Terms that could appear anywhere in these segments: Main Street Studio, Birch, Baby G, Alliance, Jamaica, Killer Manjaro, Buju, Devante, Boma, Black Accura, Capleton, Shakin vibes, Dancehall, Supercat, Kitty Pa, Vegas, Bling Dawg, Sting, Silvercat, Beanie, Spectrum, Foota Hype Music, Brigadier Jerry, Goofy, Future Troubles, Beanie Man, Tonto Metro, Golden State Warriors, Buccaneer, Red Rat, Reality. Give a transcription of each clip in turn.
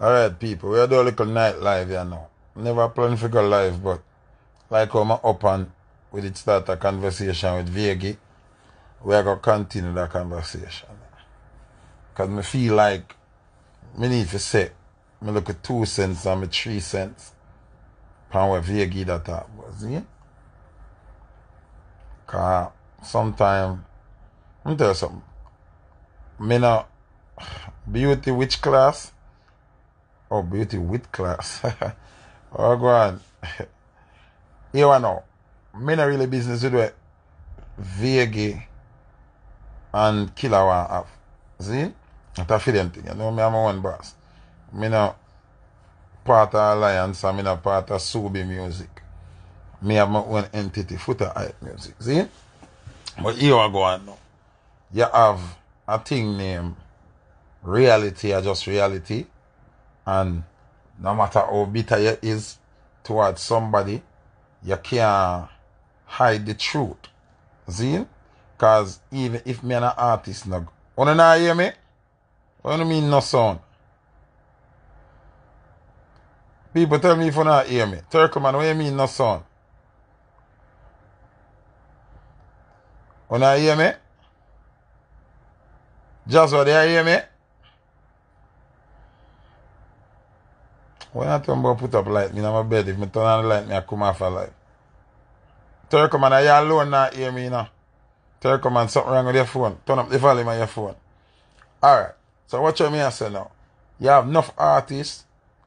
Alright, people, we are doing a little night live here now. Never plan to go live, but like how I'm up and we did start a conversation with Vigie, we are going to continue that conversation. Because I feel like I need to say, I look at 2 cents and my 3 cents upon what Vigie that talk was, yeah? Because sometimes, let me tell you something. I know beauty which class? Oh, beauty with class. Oh, go on. Here I know. I don't really business with what Vigie and Killer want have. See? That's a film thing. You know, I'm one boss. I'm not part of Alliance and I'm not part of Sobe Music. I have my own entity, Foota Hype Music. See? But here I go on now. You have a thing named Reality or just Reality. And no matter how bitter you is towards somebody, you can't hide the truth. See? Because even if me an artist, you don't hear me? What do you mean no sound? People tell me if you don't hear me. Turkoman, what do you mean no sound? You don't hear me? Jazwah, do you hear me? When I turn about put up light, me in my bed. If I turn on the light, I come off a light. Turkoman, are you alone now? Hear me now. Turkoman, something wrong with your phone. Turn up the volume of your phone. Alright. So what you mean I say now? You have enough artists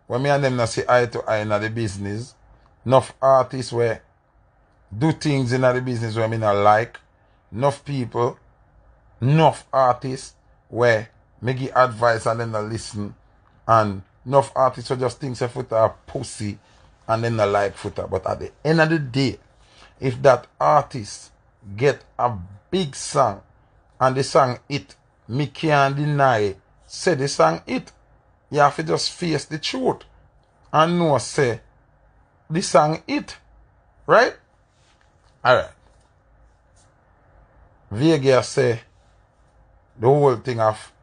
where me and them not see eye to eye in the business. Enough artists where do things in the business where me not like. Enough people. Enough artists where me give advice and them not listen. And enough artists who just think Foota are pussy and then they like Foota. But at the end of the day, if that artist get a big song and the song hit, me can't deny, say the song hit. You have to just face the truth and know, say, the song hit. Right? Alright. Vegas say, the whole thing of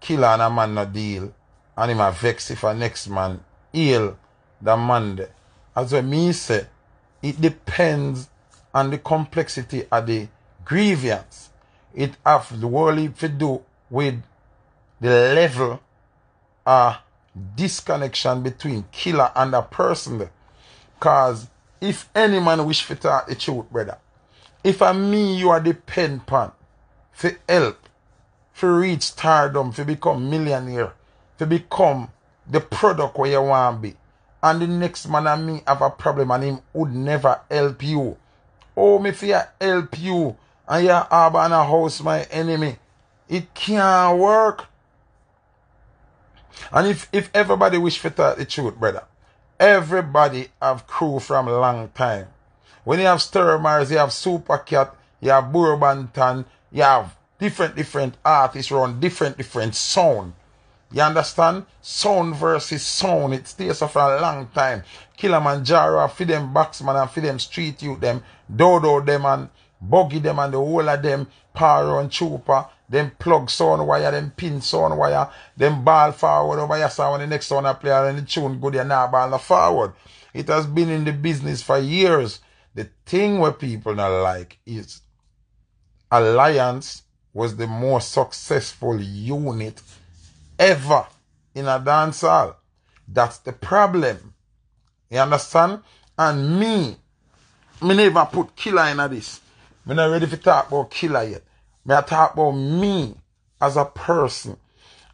Killer and a man no deal. And him a vex if a next man ill the man there. As what me say, it depends on the complexity of the grievance. It have the world to do with the level of disconnection between Killer and a person there. Cause if any man wish for talk the truth, brother, if a me you are depend upon for help, for reach stardom, for become millionaire, to become the product where you want to be. And the next man and me have a problem and him would never help you. Oh, me fear help you and you have an house my enemy. It can't work. And if everybody wish for the truth, brother, everybody have crew from a long time. When you have Sturmers, you have Supercat, you have Burbantan, you have different artists around different sound. You understand? Sound versus sound. It stays for a long time. Killer Manjaro, feed them boxman and feed them street youth them, dodo them and buggy them and the whole of them, power and chupa, them plug sound wire, them pin sound wire, them ball forward over your sound, the next sound I play and the tune good and now ball forward. It has been in the business for years. The thing where people not like is Alliance was the most successful unit ever in a dance hall. That's the problem. You understand? And me never put Killer in this. Me not ready to talk about Killer yet. Me I talk about me as a person.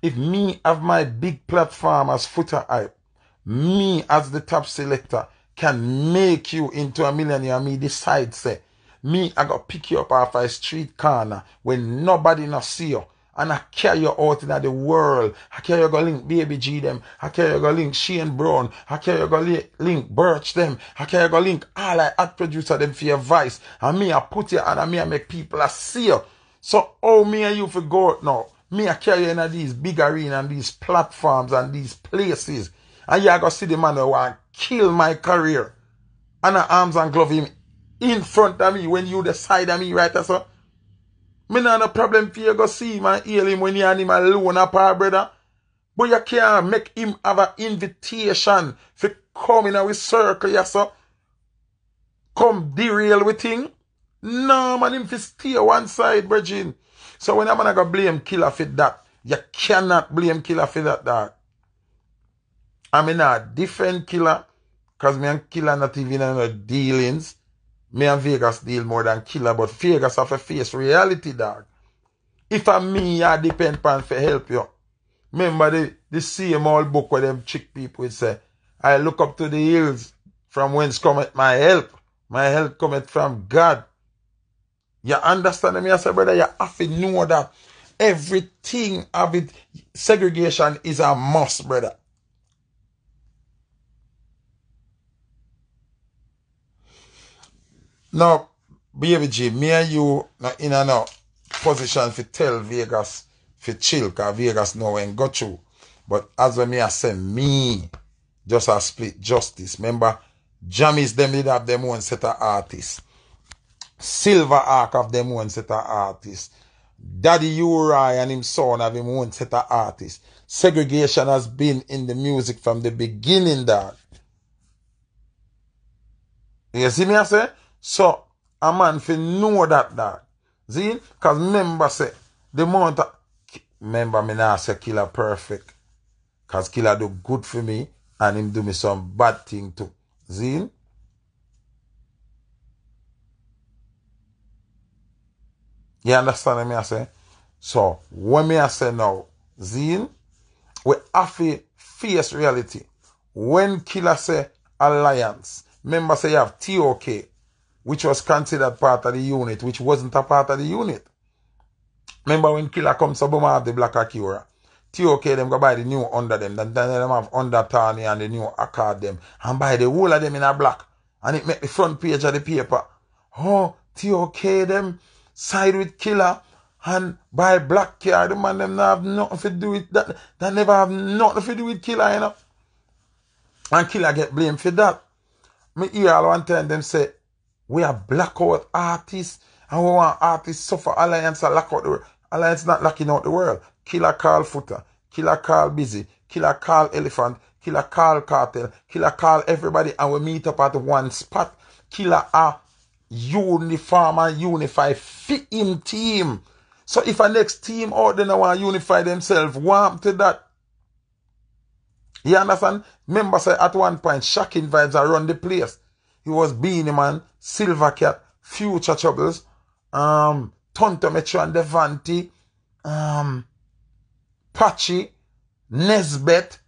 If me have my big platform as Foota Hype, me as the top selector can make you into a millionaire. Me decide say, me I got pick you up off a street corner when nobody not see you. And I carry you out in the world. I carry you go link Baby G them. I carry you go link Shane Brown. I carry you go link Birch them. I carry you go link all I ad producer them for your voice. And me I put you and me I make people I see you. So how me and you for go out now? Me I carry you in these big arena and these platforms and these places. And you go see the man who want kill my career. And I arms and glove him in front of me when you decide of me right or so. Me not no problem for you go see him and heal him when you and him alone apart, brother. But you can't make him have an invitation for coming in our circle, yes, sir. Come derail with him. No, man, him for stay one side, Virgin. So when I'm going to blame Killer for that, you cannot blame Killer for that, dog. I mean, I defend Killer, because me and Killer not even in the dealings. Me and Vegas deal more than Killer, but Vegas have to face reality, dog. If I'm me, I depend upon for help you. Remember the same old book where them chick people say, I look up to the hills from whence cometh my help. My help cometh from God. You understand me? I say, brother, you have to know that everything of it, segregation is a must, brother. Now, Baby G, me and you in and out position to tell Vegas to chill, because Vegas no one got you. But as when me I say, me just a split justice. Remember, Jammies them did have them own set of artists. Silver Ark have them own set of artists. Daddy U R I and him son have him own set of artists. Segregation has been in the music from the beginning, dog. You see me I say? So, a man fi know that, dog. See? Because member say, the amount of... Member me now say Killer perfect. Because Killer do good for me and him do me some bad thing too. See? You understand what me I say? So, what me I say now, see? We have to face reality. When Killer say Alliance, member say you have TOK, which was considered part of the unit, which wasn't a part of the unit. Remember when Killer comes to Boma have the Black Accura. TOK them go buy the new under them. Then them have under Tani and the new Akkad them. And buy the whole of them in a black. And it make the front page of the paper. Oh, TOK them side with Killer and buy black car. The man them not have nothing to do with that. They never have nothing to do with Killer, you know. And Killer get blamed for that. Me hear all one time them say, we are blackout artists and we want artists suffer Alliance and lock out the world. Alliance not locking out the world. Killer call Foota, Killer call Busy, Killer call Elephant, Killer call Cartel, Killer call everybody and we meet up at one spot. Killer are uniform and unify fit in team. So if a next team out there now want to unify themselves, warm to that. You understand? Remember say at one point Shakin Vibes are run the place. He was Beanie Man, Silvercat, Future Troubles, Tonto Metro and Devante, Pachi, Nesbet,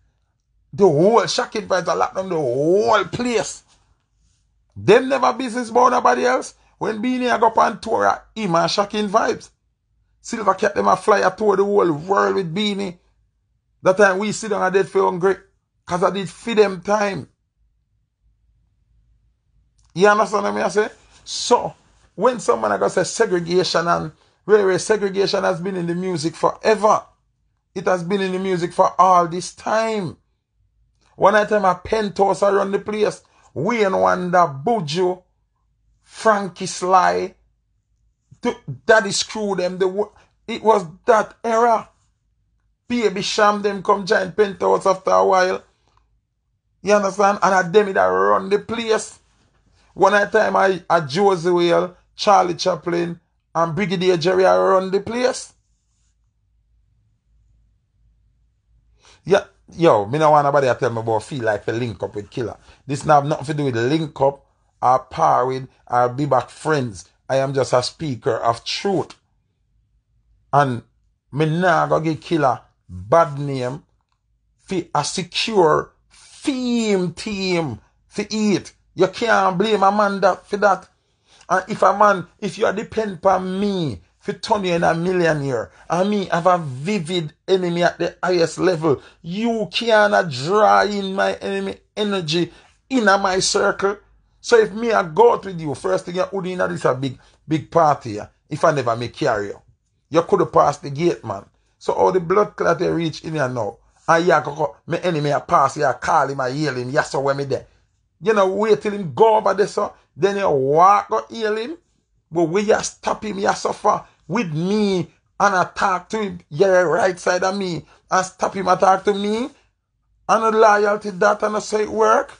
the whole Shakin Vibes are locked down the whole place. Them never business about nobody else. When Beanie go up on tour, him and Shakin Vibes. Silvercat them a fly a tour the whole world with Beanie. That time we sit down and dead for hungry. Cause I did feed them time. You understand what I mean? I say? So, when someone like I say segregation and where segregation has been in the music forever, it has been in the music for all this time. One time a penthouse around the place, Wayne Wonder, Buju, Frankie Sly, Daddy Screw them, it was that era. Baby Sham them come giant penthouse after a while. You understand? And a demi that run the place. One time I Jazwah, Charlie Chaplin, and Brigadier Jerry I run the place. Yeah, yo, me no want nobody to tell me about feel like a link up with Killer. This now have nothing to do with link up or par with or be back friends. I am just a speaker of truth. And me now go get Killer bad name for a secure theme team to eat. You can't blame a man that for that. And if a man, if you are dependent on me for turn you in a millionaire, and me have a vivid enemy at the highest level, you cannot draw in my enemy energy in my circle. So if me I go out with you, first thing you would in this a big party. If I never make carry you, you could have passed the gate, man. So all the blood clot they reach in here now. And yeah, my enemy I pass, yeah, call him, I yell him, yes, so when me there. You know, wait till him go over there, so then you walk or heal him. But we just stop him, you suffer with me and attack to him, yeah, right side of me, and stop him attack to me, and the loyalty that and say it work,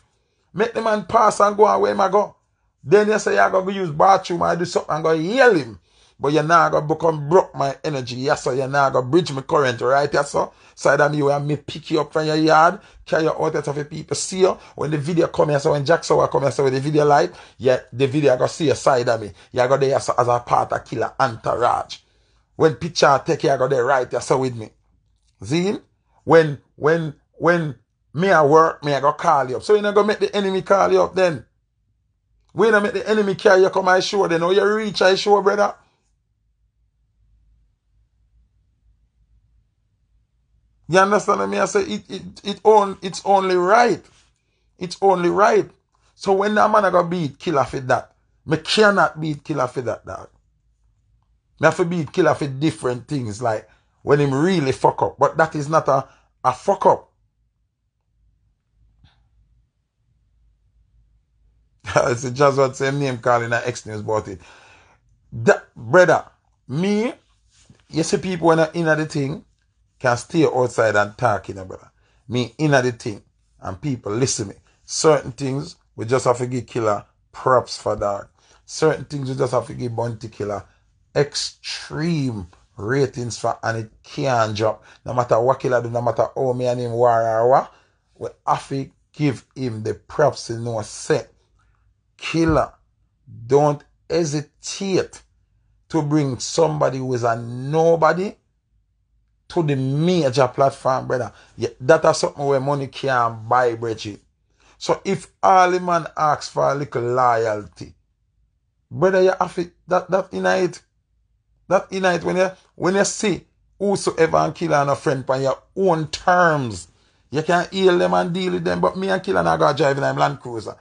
make the man pass and go away, my go. Then you say you're going to use bathroom and do something and go yell him. But you're not going to become broke my energy. Yes, sir. You're not going to bridge my current, right? Yes, sir. So that me where me pick you up from your yard, carry you out of your people, see you. When the video comes, yes, sir. When Jack Sauer comes, yes, sir, with the video light, yeah, the video going to see your side of me. You're going to there, yes, sir, as a part of Killer entourage. When picture take you, you're going to there, right? Yes, sir, with me. Zin, when me at work, me I go call you up. So you're not going to make the enemy call you up then. We don't make the enemy carry you come my show then. How you reach I show, brother? You understand what I mean? I say it's only right. It's only right. So when that man I go beat Killer for that, me cannot beat Killer for that, dog. Me have to beat Killer for different things, like when him really fuck up. But that is not a fuck up. It's just what same name calling an X news about it. That, brother, me, you see people when I in the thing can stay outside and talk, you know, brother. Me in the thing and people listen me. Certain things we just have to give Killer props for that. Certain things we just have to give Bounty Killer extreme ratings for, and it can drop. No matter what Killer do, no matter how me and him war or what, we have to give him the props he knows set. Killer, don't hesitate to bring somebody who is a nobody to the major platform, brother. Yeah, that is something where money can't buy, Bridget. So if all the man asks for a little loyalty, brother, you have it, that in it. That in it, when you see whosoever and Killer and a friend on your own terms, you can heal them and deal with them. But me and Killer are going to drive in a Land Cruiser.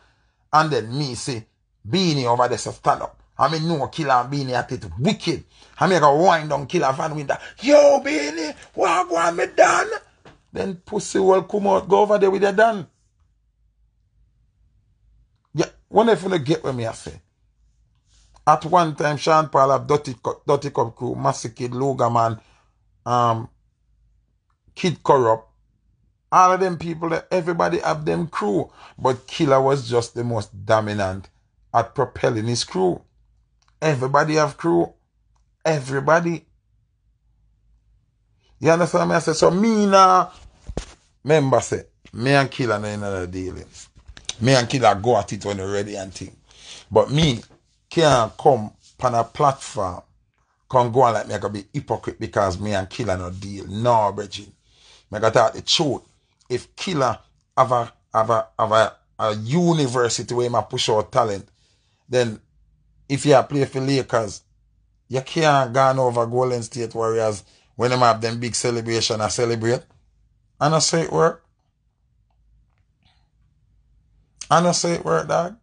And then me say, Beanie over there so stand up. I mean, no Killer and Beanie at it wicked. I mean, I go wind down Killer fan with that. Yo, Beanie, what go me done? Then pussy will come out, go over there with the done. Yeah, one if you don't get what me I say. At one time, Sean Paul have Dirty Cup Crew, Massy Kid, Logan Man, Kid Corrupt. All of them people, everybody have them crew. But Killer was just the most dominant at propelling his crew. Everybody have crew. Everybody. You understand what I said? So me now, remember say, me and Killer ain't another dealing. Me and Killer go at it when you're ready and thing. But me can't come on a platform, come go on like me, I could be hypocrite because me and Killer no deal. No, Bridget. I got to tell the truth. If Killer have a university where he push out talent, then if you play for Lakers, you can't go over Golden State Warriors when they have them big celebration and celebrate. And I say it work. And I say it work, dog.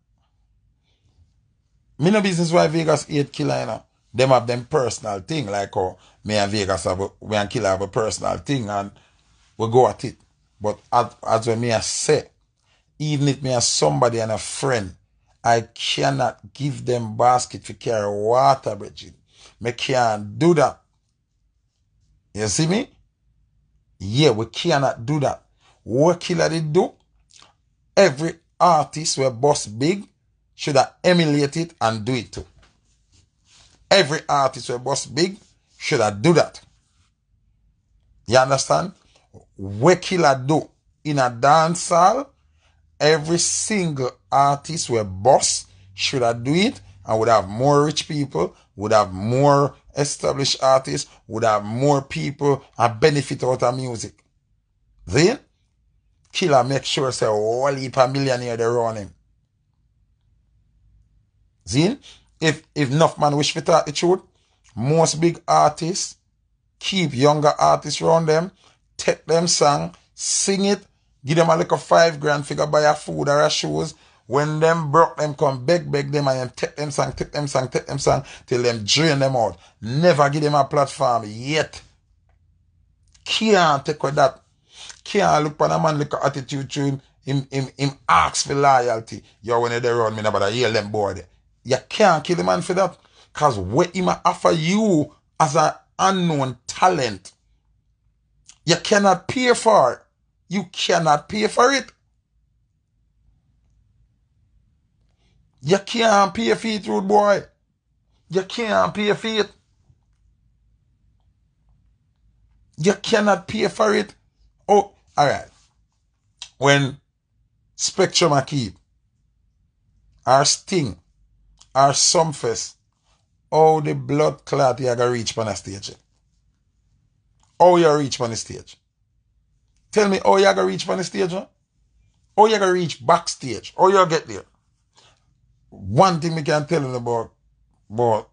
Me no business why Vegas hate Killer, you know. Them have them personal thing, like how me and Vegas and Killer have a personal thing and we go at it. But as when me I say, even if me as somebody and a friend, I cannot give them basket to carry water, Bridget. Me can't do that. You see me? Yeah, we cannot do that. What Killer did do? Every artist where boss big should have emulate it and do it too. Every artist where boss big should have do that. You understand? What Killer do in a dance hall, every single artist where boss should have do it and would have more rich people, would have more established artists, would have more people and benefit out of music. Then Killer make sure say all heap a millionaire they run him. Then if enough man wish for the truth, most big artists keep younger artists around them. Take them song, sing it, give them a little $5,000 figure, buy a food or a shoes. When them broke, them come beg them and them take them song, till them drain them out. Never give them a platform yet. Can't take with that. Can't look for a man like attitude to him ask for loyalty. Yo, when they run me, nobody hear them boy. You can't kill the man for that. Cause what him offer you as a unknown talent. You cannot pay for it. You cannot pay for it. You can't pay for it, rude boy. You can't pay for it. You cannot pay for it. Oh, all right. When Spectrum Akib, our Sting, our Sumfest, all the blood clot you gotta reach on the stage. How you reach on the stage? Tell me how you gotta reach on the stage. How you gotta reach backstage? How you get there? One thing we can tell him about, but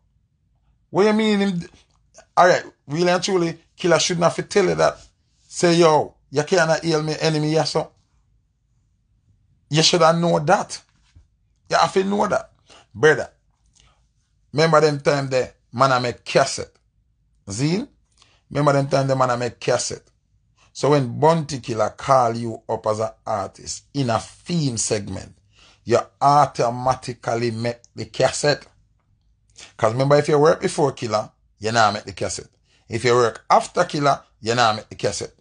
what you mean him? Alright, really and truly, Killer should not tell you that. Say, yo, you cannot heal me enemy, yes sir. You should have known that. You have to know that. Brother, remember them time there, man I make cassette. Zin? Remember them time the man I make cassette. So when Bounty Killer call you up as an artist in a theme segment, you automatically make the cassette. Because remember, if you work before Killer, you now make the cassette. If you work after Killer, you now make the cassette.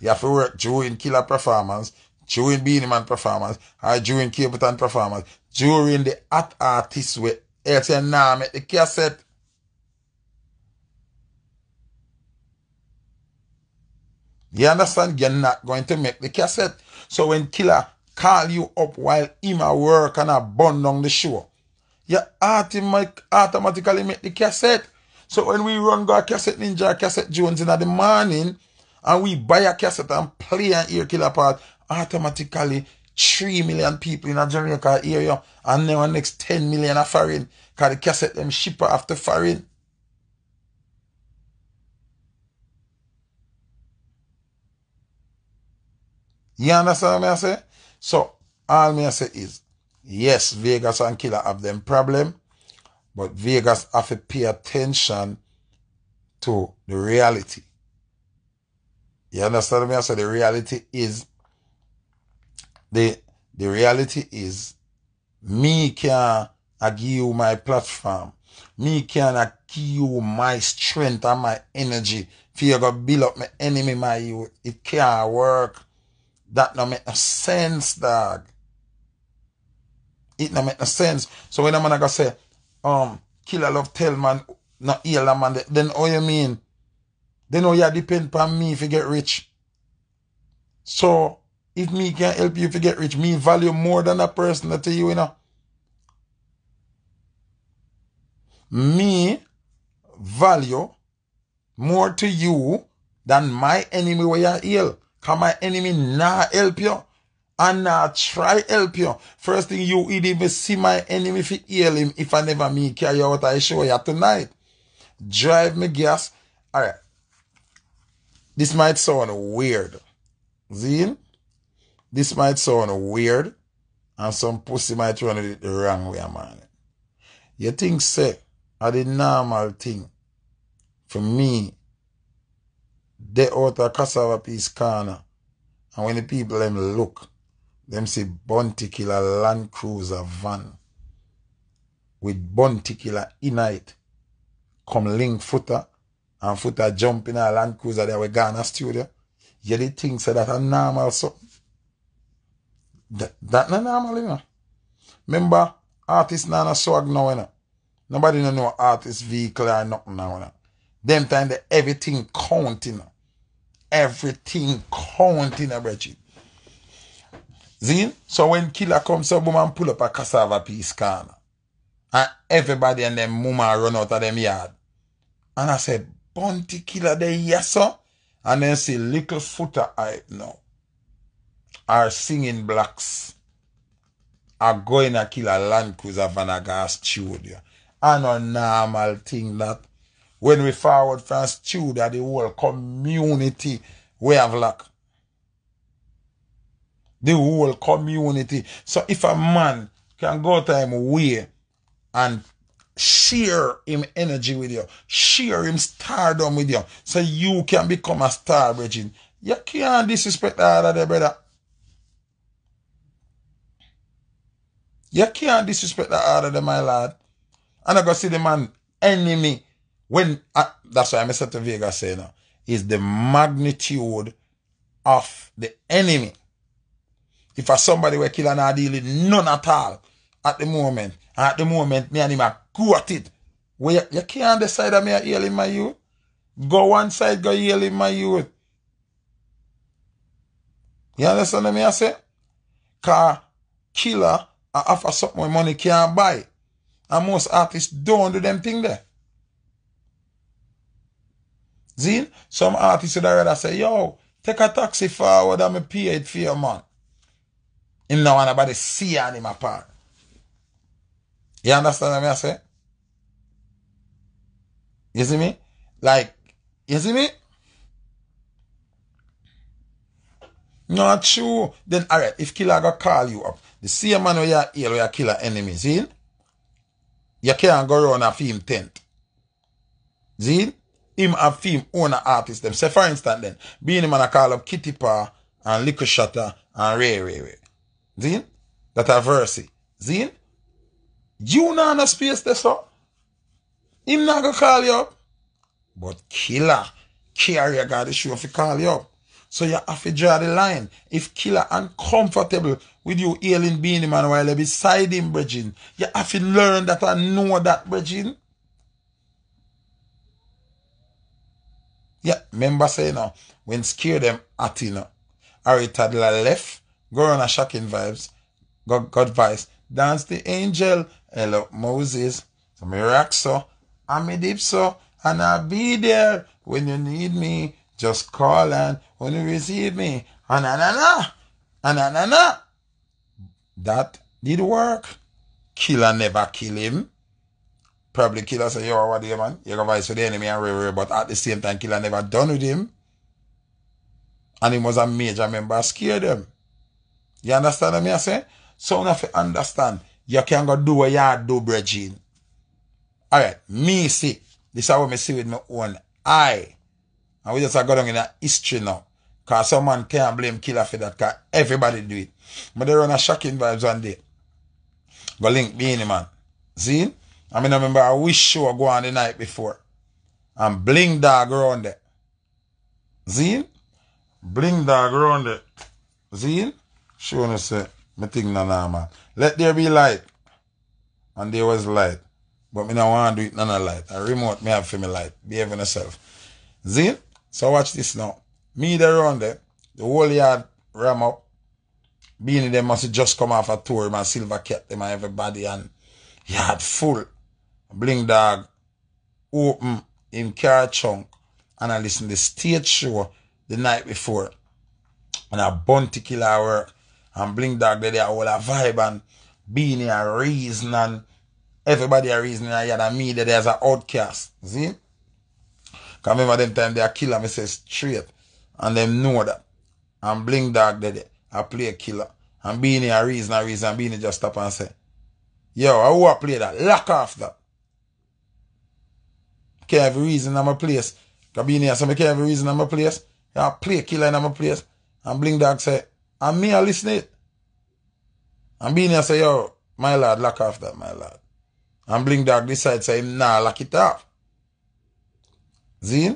You have to work during Killer performance, during Beanie Man performance, or during Capleton performance, during the artist way, else you now make the cassette. You understand? You're not going to make the cassette. So when Killer call you up while him at work and a burn down the show, you automatically make the cassette. So when we run go a cassette ninja, a cassette Jones in the morning, and we buy a cassette and play and hear Killer part, automatically 3 million people in a Jamaica area, and then the next 10 million are foreign, because the cassette them shipper after foreign. You understand what I say? So, all me I say is, yes, Vegas and Killer have them problem, but Vegas have to pay attention to the reality. You understand me? I said the reality is, the reality is, me can give you my platform. Me can give you my strength and my energy. If you go build up my enemy, my youth, it can't work. That no make no sense, dog. It no make no sense. So when a man I go say, Killer love tell man, not heal a man, then oh you mean? Then oh you depend on me if you get rich. So if me can help you if you get rich, me value more than a person that to you, you know. Me value more to you than my enemy where you heal. Cause my enemy nah help you and nah try help you. First thing you would even see my enemy if you heal him if I never me carry out I show you tonight. Drive me gas. Alright. This might sound weird. Zin? This might sound weird and some pussy might run it the wrong way, man. You think say are the normal thing for me they out of cassava piece corner. And when the people them look, them see Bounty Killer Land Cruiser van with Bounty Killer in it. Come link Foota and Foota jump in a Land Cruiser there with Ghana studio. Yeah, they think so that a normal something. That not normal, you know. Remember, artists nana swag now, you know. Nobody don't know artist vehicle or nothing now, you know. Them time that everything counting. You know. Everything counting a bridge. See? So when Killer comes up, woman pull up a cassava piece can. And everybody and them woman run out of them yard. And I said, Bounty Killer there, yes sir. And then see little Foota Hype now. Are singing blacks. Are going to kill a Land Cruiser van a gas studio. And a normal thing that. When we forward from studio, the whole community, we have lack. The whole community. So if a man can go to him way and share him energy with you, share him stardom with you, so you can become a star, Bridget, you can't disrespect all of the brother. You can't disrespect all of them, my lad. And I go see the man enemy when that's why I said to Vegas, say, you know, is the magnitude of the enemy. If somebody were killing or dealing none at all at the moment, me and him are good at it. Well, you can't decide that me are healing my youth. Go one side, go healing my youth. You understand what I say? Because Killer offer something money can't buy. And most artists don't do them thing there. Zin, some artists would rather say, yo, take a taxi forward and me pay it for your man. Him no want nobody see on him apart. You understand what I say? You see me? Like, you see me? Not true. Then, alright, if Killer go call you up, the same man where you are ill, where you Killer enemy, see? You can't go around a film tent. See? Him and film owner artists them. Say, for instance, then, Beanie Man call up Kitty Pa and Liquor Shutter and Ray. See? That a verse. See? You not in a space there, so. Him not gonna call you up. But Killer, Carrier got the show if you call you up. So you have to draw the line. If Killer uncomfortable with you ailing Beanie Man while you beside him, Bridging, you have to learn that and know that, Bridging. Yeah, remember saying now, when scare them at you know, Harry Tadler left, go on a Shakin vibes, God Vice, Dance the Angel, Hello Moses, so me rock so, and me dip so, and I'll be there when you need me, just call and when you receive me, and na na. That did work. Killer never kill him. Probably Killer say, yo, what do you man? You go vice with the enemy and rare, but at the same time, Killer never done with him. And he was a major member, scared them. You understand what I say? So now if you understand, you can go do what you do, Bridging. Alright, me see. This is what I see with my own eye. And we just got down in a history now. Because someone can't blame Killer for that, because everybody do it. But they run a Shakin vibes one day. Go link Beanie Man. See? I mean, I remember a Wish show go on the night before. And Bling Dawg around there. See? Bling Dawg around there. See? Show no say, me think na normal. Let there be light. And there was light. But me no want to do it none of light. A remote me have for me light. Behave yourself. See? So watch this now. Me there around there. The whole yard ram up. Beanie them must just come off a tour. My Silvercat them and everybody and yard full. Bling Dawg open him car chunk. And I listen to the stage show the night before. And a Bounty Killer work. And Bling Dawg there, they all a vibe and Beanie a reason and everybody a reason and yard and me there, there's an outcast. See? Because remember them time they a Killer, me say straight. And them know that. And Bling Dawg there, I play a Killer. And Beanie a reason. And Beanie just stop and say, yo, I will play that. Lock off that. Can't have a reason in my place. Because Beanie say, I can't have a reason in my place. I play a Killer in my place. And Bling Dawg say, and me I listen it. And Beanie say, yo, my lad, lock off that, my lad. And Bling Dawg decide say, nah, lock it off. See?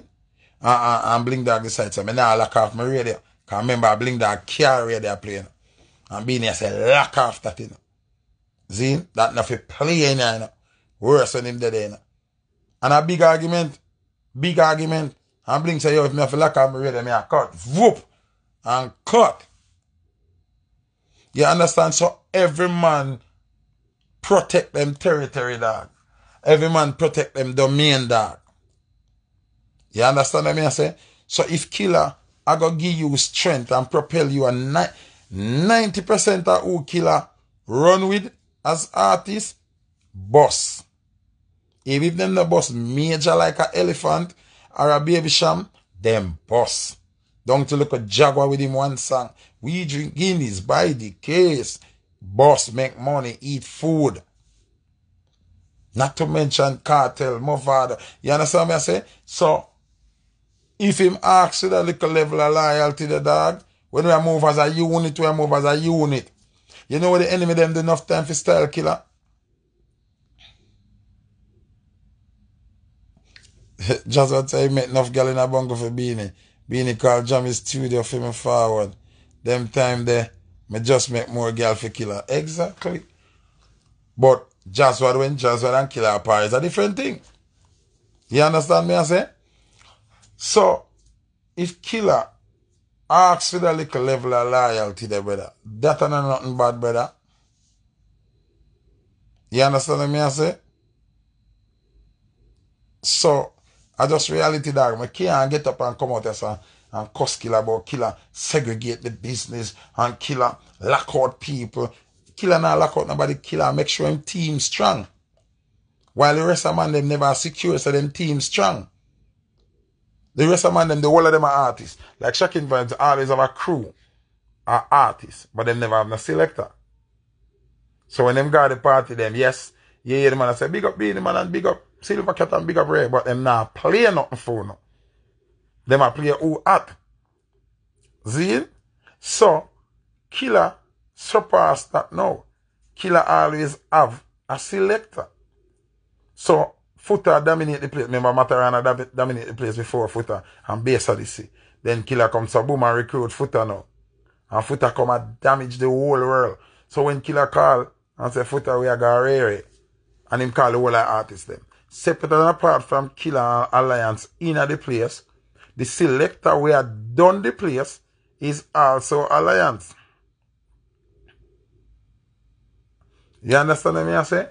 And Bling Dawg decide say, nah, lock off my radio. Because remember, Bling Dawg carry radio playing. And Beanie say, lock off that, you know. See? That nothing playing, you know. Worse than him dead, you know. And a big argument. And Bling say, yo, if me have to lock off my radio, me I cut. Whoop! And cut. You understand? So every man protect them territory, dog. Every man protect them domain, dog. You understand what I mean? I say? So if Killer, I go give you strength and propel you, and 90% of who Killer run with as artists, boss. If them the boss major like an elephant or a Baby Sham, them boss. Don't to look at Jazwah with him one song. We drink Guinness by the case. Boss make money, eat food. Not to mention cartel, my father. You understand what I say? So, if him asks you that little level of loyalty, the dog, when we move as a unit, we move as a unit. You know what the enemy them do enough time for style Killer? Jazwah say he met enough girl in a bunker for Beanie. Beanie called Jammies studio for me forward. Them time there, me just make more girl for Killer. Exactly. But Jazwah, when Jazwah and Killer apart, is a different thing. You understand me, I say? So, if Killer asks for the little level of loyalty there, brother, that ain't nothing bad, brother. You understand me, I say? So, I just reality that I can't get up and come out here and cuss Killer about Killer, segregate the business, and Killer lock out people. Killer not lock out nobody, Killer make sure them team strong. While the rest of man them never secure, so them team strong. The rest of man them, the whole of them are artists. Like Shakin vibes, always have a crew are artists, but them never have no selector. So when them guard the party, them, yes, you hear the man and say, big up Beanie Man and big up Silvercat and big up Ray, but them now play nothing for no. Them a play who at. Zin? So, Killer surpassed that now. Killer always have a selector. So, Foota dominate the place. Remember, Matarana dominate the place before Foota and base of the sea. Then Killer comes to Boma and recruit Foota now. And Foota come and damage the whole world. So when Killer call and say, Foota, we are going to and him call the whole artist them. Separate and apart from Killer and Alliance in the place, the selector we are done the place is also Alliance. You understand what I say?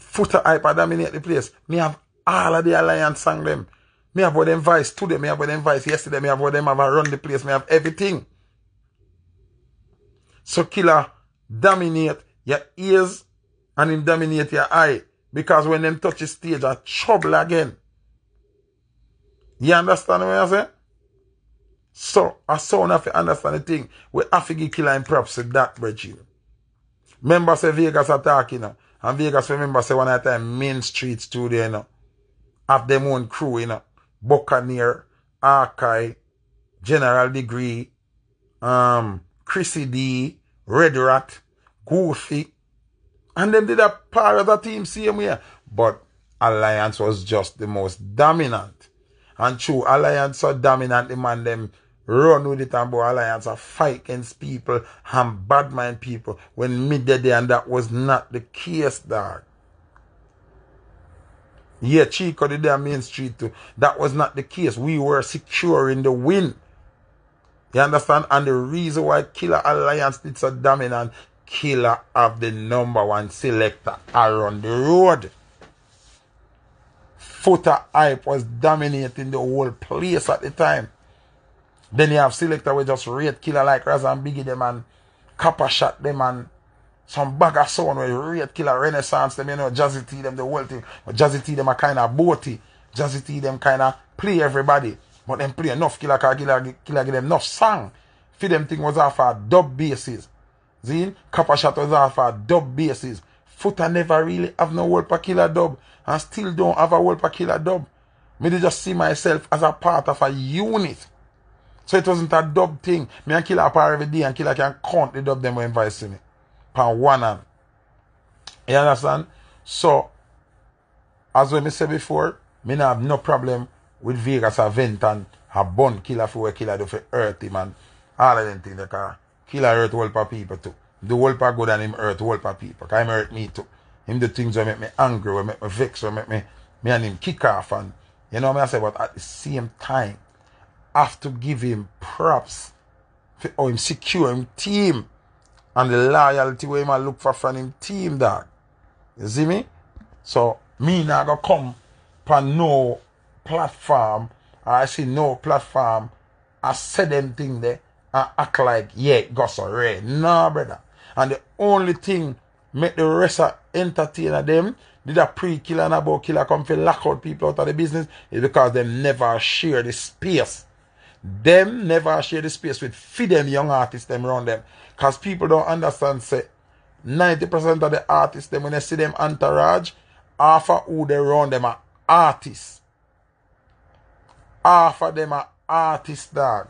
Foota Hype dominate the place. Me have all of the Alliance sang them. Me have all them voice today. Me have all them voice yesterday. Me have all them have run the place. Me have everything. So Killer dominate your ears and him dominate your eye. Because when them touch the stage, I trouble again. You understand what I say? So, I so have to understand the thing. We have to give Killer and props to that, Birch. Remember, say Vegas are talking now. And Vegas, remember, say one at a time, Main Street Studio, you know. Have them own crew, you know. Buccaneer, Archive, General Degree, Chrissy D, Red Rat, Goofy. And them did a part of the team same way. But Alliance was just the most dominant. And true, Alliance are dominant. The man them run with it and boy, Alliance are fight against people and bad mind people. When me did and that was not the case, dog. Yeah, Chico did their Main Street too. That was not the case. We were securing the win. You understand? And the reason why Killer Alliance did so dominant, Killer of the #1 selector around the road. Foota Hype was dominating the whole place at the time. Then you have selector we just rate Killer like Razz and Biggie them and Copper Shot them and some bag of sound where rate Killer Renaissance them, you know, Jazzy T them the whole thing. But Jazzy T them are kind of boaty. Jazzy T them kind of play everybody. But them play enough Killer cause Killer give them enough song. For them thing was off a dub basis. Zin, Copper Shot was off a dub basis. Foota never really have no whole per Killer dub. And still don't have a whole per Killer dub. Me they just see myself as a part of a unit. So it wasn't a dub thing. Me and Killer apart every day and Killer can count the dub them when advice me. Pan one hand. You understand? So, as we said before, me not have no problem with Vegas event and a bun Killer for where Killer do for earth him and all of them things. Like Killer hurt whole pa people too. The whole pa good and him hurt whole pa people. Cause him hurt me too. Him do things that make me angry, that make me vex, that make me and him kick off and you know what I say, but at the same time, I have to give him props for how him secure him team and the loyalty where him I look for from him team dog. You see me? So me now gonna come from no platform or I see no platform. I say them thing there and act like yeah got so red. Nah brother. And the only thing make the rest of entertainer them did a pre-Killer and about Killer come for lock out people out of the business is because they never share the space. Them never share the space with feed them young artists them around them. Cause people don't understand say 90% of the artists them when they see them entourage, half of who they around them are artists. Half of them are artists dog.